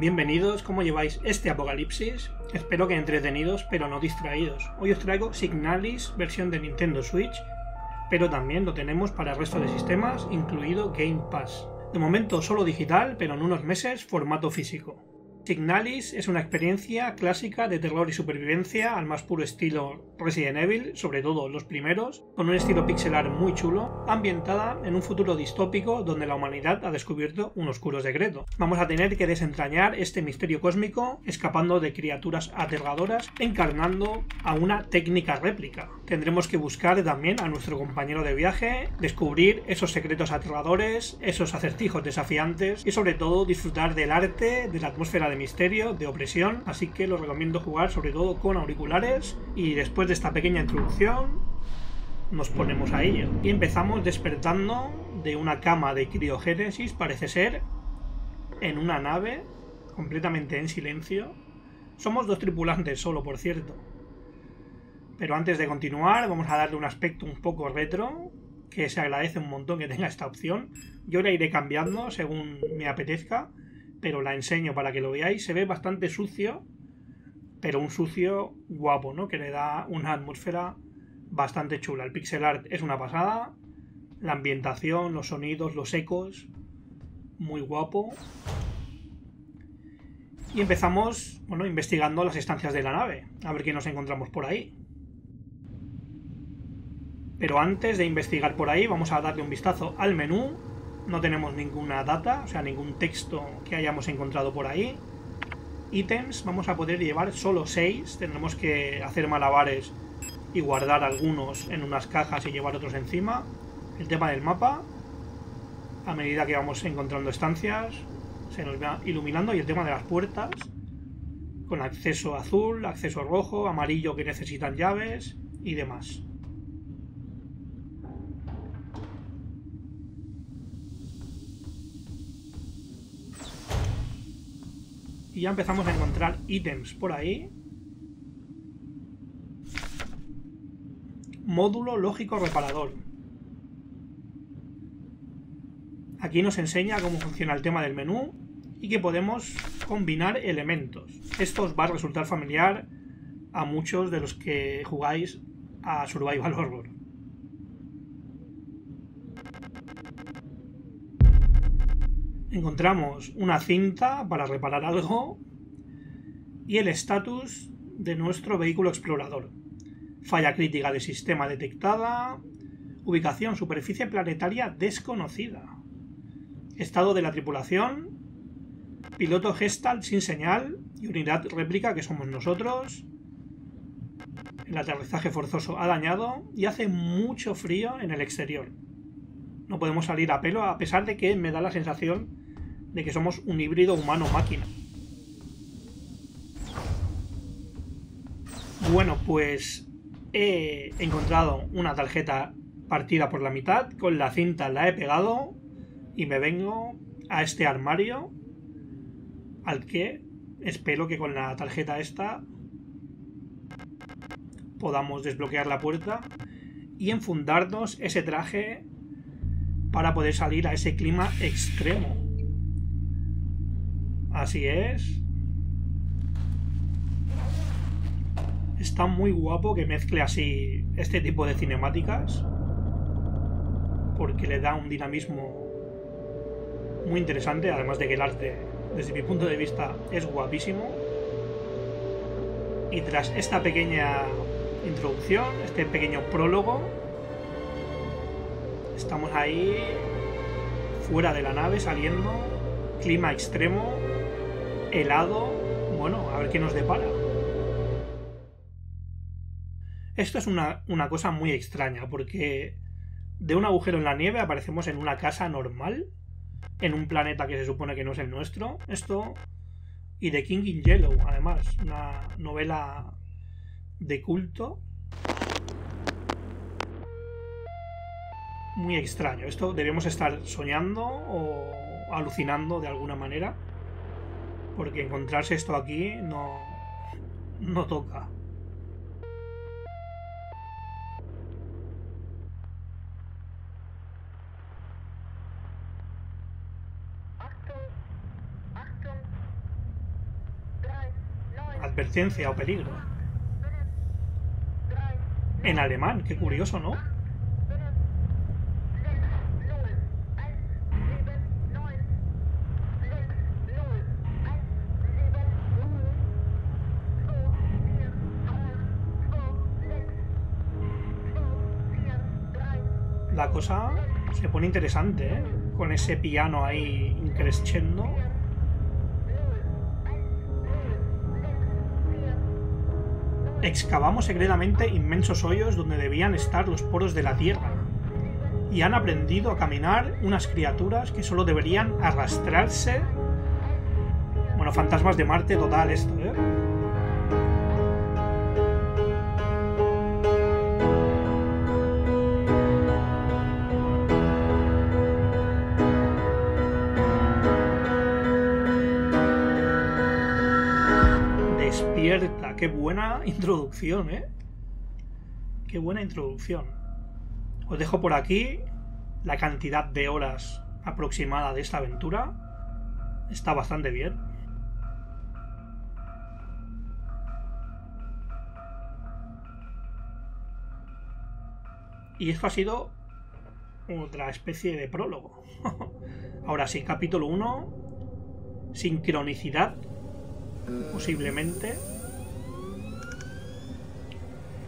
Bienvenidos, ¿cómo lleváis este apocalipsis? Espero que entretenidos, pero no distraídos. Hoy os traigo Signalis, versión de Nintendo Switch, pero también lo tenemos para el resto de sistemas, incluido Game Pass. De momento solo digital, pero en unos meses formato físico. Signalis es una experiencia clásica de terror y supervivencia al más puro estilo Resident Evil, sobre todo los primeros, con un estilo pixelar muy chulo, ambientada en un futuro distópico donde la humanidad ha descubierto un oscuro secreto. Vamos a tener que desentrañar este misterio cósmico, escapando de criaturas aterradoras, encarnando a una técnica réplica. Tendremos que buscar también a nuestro compañero de viaje, descubrir esos secretos aterradores, esos acertijos desafiantes y sobre todo disfrutar del arte, de la atmósfera de misterio, de opresión, así que lo recomiendo jugar sobre todo con auriculares. Y después de esta pequeña introducción nos ponemos a ello y empezamos despertando de una cama de criogénesis, parece ser, en una nave completamente en silencio. Somos dos tripulantes solo, por cierto, pero antes de continuar vamos a darle un aspecto un poco retro, que se agradece un montón que tenga esta opción. Yo la iré cambiando según me apetezca, pero la enseño para que lo veáis. Se ve bastante sucio, pero un sucio guapo, ¿no? Que le da una atmósfera bastante chula. El pixel art es una pasada, la ambientación, los sonidos, los ecos, muy guapo. Y empezamos, bueno, investigando las estancias de la nave, a ver qué nos encontramos por ahí. Pero antes de investigar por ahí, vamos a darle un vistazo al menú. No tenemos ninguna data, o sea, ningún texto que hayamos encontrado por ahí. Ítems, vamos a poder llevar solo 6. Tendremos que hacer malabares y guardar algunos en unas cajas y llevar otros encima. El tema del mapa, a medida que vamos encontrando estancias, se nos va iluminando. Y el tema de las puertas, con acceso azul, acceso rojo, amarillo que necesitan llaves y demás. Y ya empezamos a encontrar ítems por ahí. Módulo lógico reparador. Aquí nos enseña cómo funciona el tema del menú y que podemos combinar elementos. Esto os va a resultar familiar a muchos de los que jugáis a Survival Horror. Encontramos una cinta para reparar algo y el estatus de nuestro vehículo explorador. Falla crítica de sistema detectada, ubicación superficie planetaria desconocida, estado de la tripulación, piloto Gestalt sin señal y unidad réplica que somos nosotros. El aterrizaje forzoso ha dañado y hace mucho frío en el exterior. No podemos salir a pelo, a pesar de que me da la sensación de que somos un híbrido humano-máquina. Bueno, pues he encontrado una tarjeta partida por la mitad. Con la cinta la he pegado y me vengo a este armario, al que espero que con la tarjeta esta podamos desbloquear la puerta y enfundarnos ese traje para poder salir a ese clima extremo. Así es. Está muy guapo que mezcle así este tipo de cinemáticas, porque le da un dinamismo muy interesante, además de que el arte, desde mi punto de vista, es guapísimo. Y tras esta pequeña introducción, este pequeño prólogo, estamos ahí, fuera de la nave, saliendo, clima extremo, helado. Bueno, a ver qué nos depara. Esto es una cosa muy extraña, porque de un agujero en la nieve aparecemos en una casa normal, en un planeta que se supone que no es el nuestro. Esto y The King in Yellow, además, una novela de culto. Muy extraño. Esto debemos estar soñando o alucinando de alguna manera, porque encontrarse esto aquí no toca. advertencia o peligro. En alemán, qué curioso, ¿no? La cosa se pone interesante, ¿eh? Con ese piano ahí increciendo. Excavamos secretamente inmensos hoyos donde debían estar los poros de la tierra, y han aprendido a caminar unas criaturas que solo deberían arrastrarse. Bueno, fantasmas de Marte total esto, ¿eh? Qué buena introducción, ¿eh? Qué buena introducción. Os dejo por aquí la cantidad de horas aproximada de esta aventura. Está bastante bien. Y esto ha sido otra especie de prólogo. Ahora sí, capítulo 1. Sincronicidad. Posiblemente.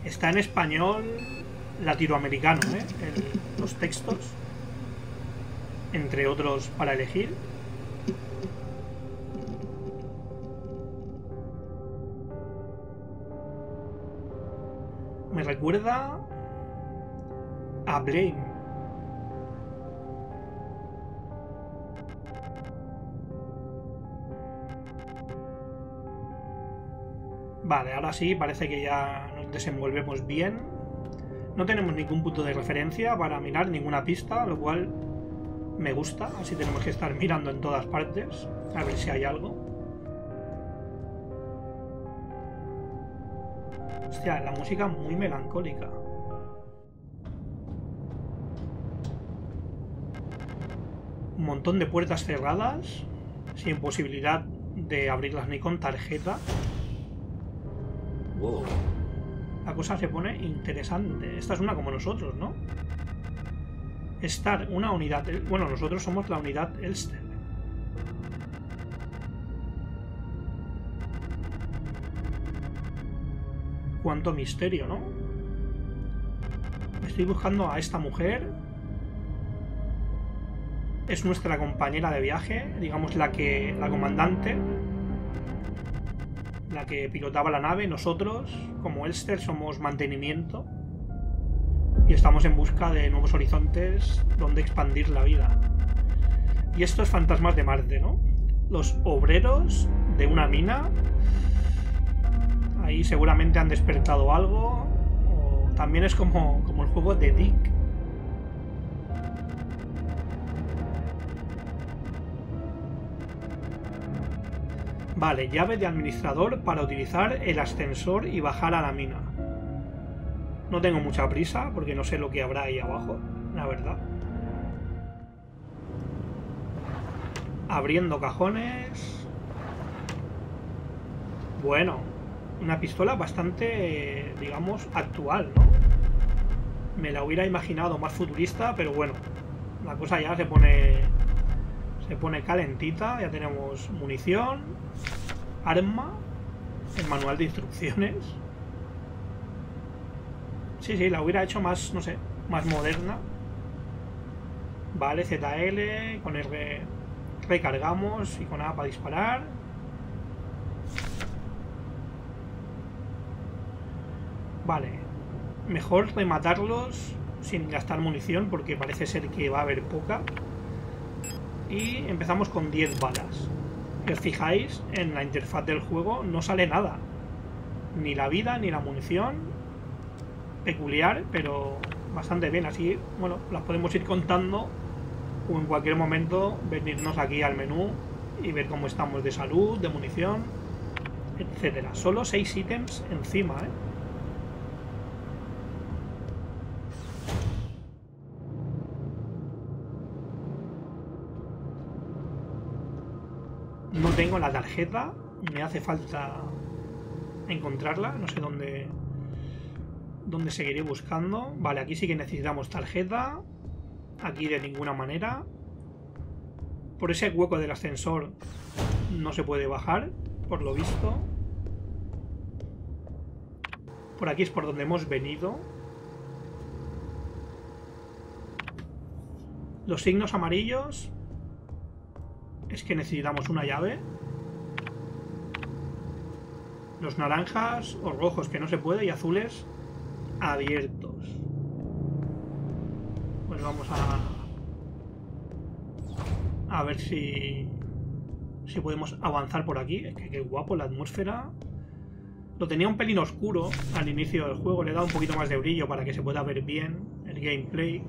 Está en español latinoamericano, ¿eh? Los textos, entre otros, para elegir. Me recuerda a Blame. Vale, ahora sí, parece que ya nos desenvolvemos bien. No tenemos ningún punto de referencia para mirar, ninguna pista, lo cual me gusta. Así tenemos que estar mirando en todas partes, a ver si hay algo. Hostia, la música muy melancólica. Un montón de puertas cerradas, sin posibilidad de abrirlas ni con tarjeta. Wow. La cosa se pone interesante. Esta es una como nosotros, ¿no? Estar una unidad... Bueno, nosotros somos la unidad Elster. Cuánto misterio, ¿no? Estoy buscando a esta mujer. Es nuestra compañera de viaje, digamos la comandante. La que pilotaba la nave. Nosotros, como Elster, somos mantenimiento y estamos en busca de nuevos horizontes donde expandir la vida. Y esto es Fantasmas de Marte, ¿no? Los obreros de una mina. Ahí seguramente han despertado algo. O también es como el juego de Dick. Vale, llave de administrador para utilizar el ascensor y bajar a la mina. No tengo mucha prisa porque no sé lo que habrá ahí abajo, la verdad. Abriendo cajones. Bueno, una pistola bastante, digamos, actual, ¿no? Me la hubiera imaginado más futurista, pero bueno, la cosa ya se pone calentita. Ya tenemos munición, arma, el manual de instrucciones. Sí, la hubiera hecho más, no sé, más moderna. Vale, ZL, con R recargamos y con A para disparar. Vale, mejor rematarlos sin gastar munición porque parece ser que va a haber poca. Y empezamos con 10 balas. Si os fijáis, en la interfaz del juego no sale nada. Ni la vida, ni la munición. Peculiar, pero bastante bien. Así, bueno, las podemos ir contando. O en cualquier momento venirnos aquí al menú y ver cómo estamos de salud, de munición, etcétera. Solo 6 ítems encima, ¿eh? No tengo la tarjeta, me hace falta encontrarla. No sé dónde... dónde seguiré buscando. Vale, aquí sí que necesitamos tarjeta. Aquí de ninguna manera. Por ese hueco del ascensor no se puede bajar, por lo visto. Por aquí es por donde hemos venido. Los signos amarillos... es que necesitamos una llave. Los naranjas o rojos que no se puede y azules abiertos. Pues vamos a ver si podemos avanzar por aquí. Es que qué guapo la atmósfera. Lo tenía un pelín oscuro al inicio del juego. Le he dado un poquito más de brillo para que se pueda ver bien el gameplay.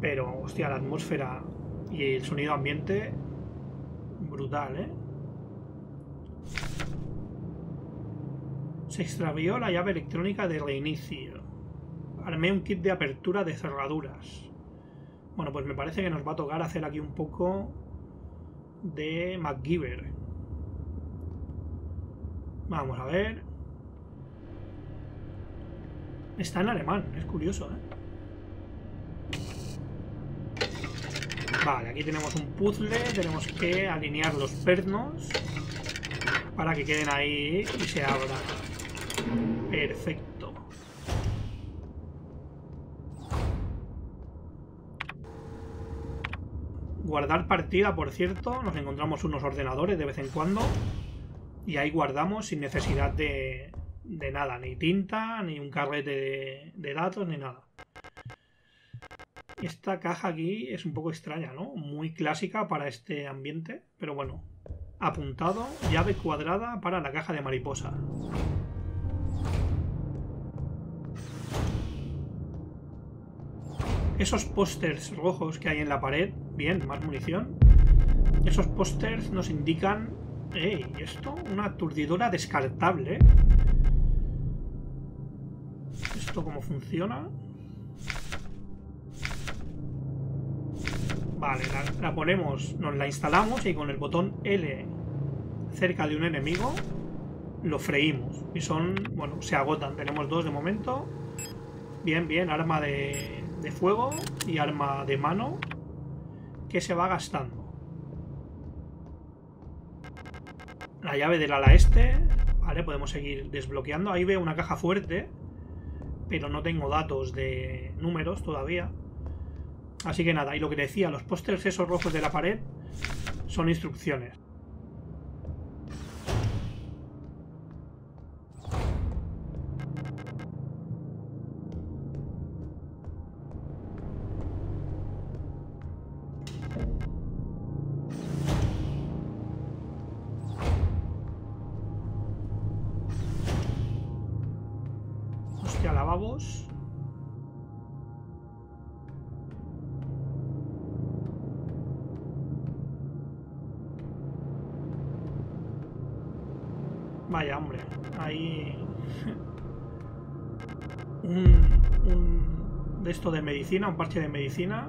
Pero, hostia, la atmósfera y el sonido ambiente... brutal, ¿eh? Se extravió la llave electrónica de reinicio. Armé un kit de apertura de cerraduras. Bueno, pues me parece que nos va a tocar hacer aquí un poco de MacGyver. Vamos a ver. Está en alemán, es curioso, ¿eh? Vale, aquí tenemos un puzzle. Tenemos que alinear los pernos para que queden ahí y se abran. Perfecto. Guardar partida, por cierto. Nos encontramos unos ordenadores de vez en cuando. Y ahí guardamos sin necesidad de nada. Ni tinta, ni un carrete de datos, ni nada. Esta caja aquí es un poco extraña, ¿no? Muy clásica para este ambiente. Pero bueno. Apuntado, llave cuadrada para la caja de mariposa. Esos pósters rojos que hay en la pared. Bien, más munición. Esos pósters nos indican... ¡Ey! ¿Esto? Una aturdidora descartable. ¿Esto cómo funciona? Vale, la ponemos, nos la instalamos y con el botón L cerca de un enemigo lo freímos. Y son, bueno, se agotan. Tenemos dos de momento. Bien, bien, arma de fuego y arma de mano que se va gastando. La llave del ala este, vale, podemos seguir desbloqueando. Ahí veo una caja fuerte, pero no tengo datos de números todavía. Así que nada, y lo que decía, los pósters esos rojos de la pared son instrucciones. Vaya, hombre, hay un de esto de medicina, un parche de medicina,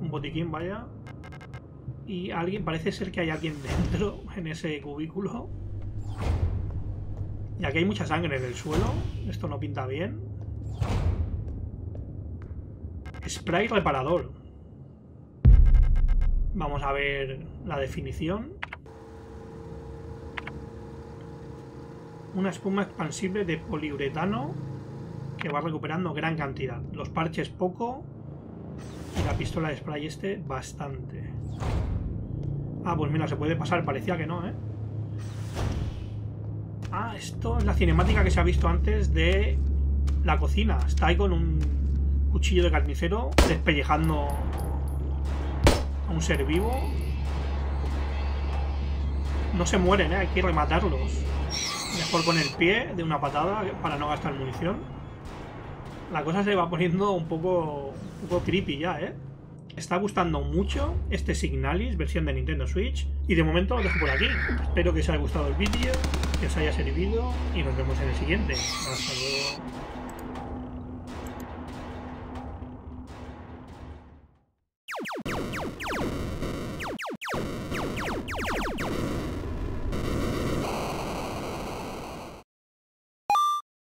un botiquín, vaya. Y alguien, parece ser que hay alguien dentro en ese cubículo. Y aquí hay mucha sangre en el suelo, esto no pinta bien. Spray reparador. Vamos a ver la definición. Una espuma expansible de poliuretano que va recuperando gran cantidad. Los parches poco y la pistola de spray este bastante. Ah, pues mira, se puede pasar, parecía que no, ¿eh? Ah, esto es la cinemática que se ha visto antes de la cocina. Está ahí con un cuchillo de carnicero despellejando a un ser vivo. No se mueren, ¿eh? Hay que rematarlos. Mejor con el pie de una patada para no gastar munición. La cosa se va poniendo un poco creepy ya, ¿eh? Está gustando mucho este Signalis, versión de Nintendo Switch. Y de momento lo dejo por aquí. Espero que os haya gustado el vídeo, que os haya servido y nos vemos en el siguiente. Hasta luego.